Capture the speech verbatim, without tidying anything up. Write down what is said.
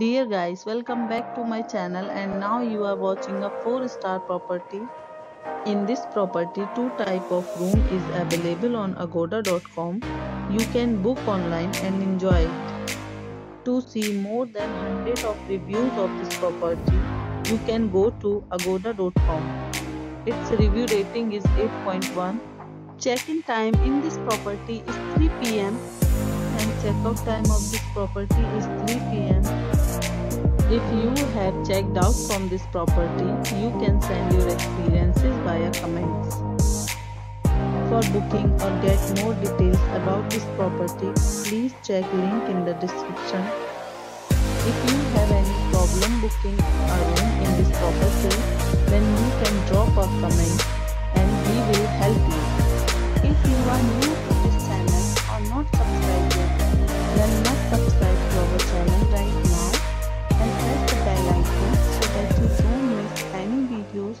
Dear guys, welcome back to my channel, and now you are watching a four star property. In this property, two type of room is available on agoda dot com. You can book online and enjoy it. To see more than one hundred of reviews of this property, you can go to agoda dot com. Its review rating is eight point one. Check-in time in this property is three p m and check-out time of this property is three p m If you have checked out from this property, you can send your experiences via comments. For booking or get more details about this property, please check link in the description. If you have any problem booking a room in this property, then you can drop a comment and we will help you. If you are new to this channel or not subscribed yet, then must subscribe to our channel right now and press the bell icon so that you don't miss any videos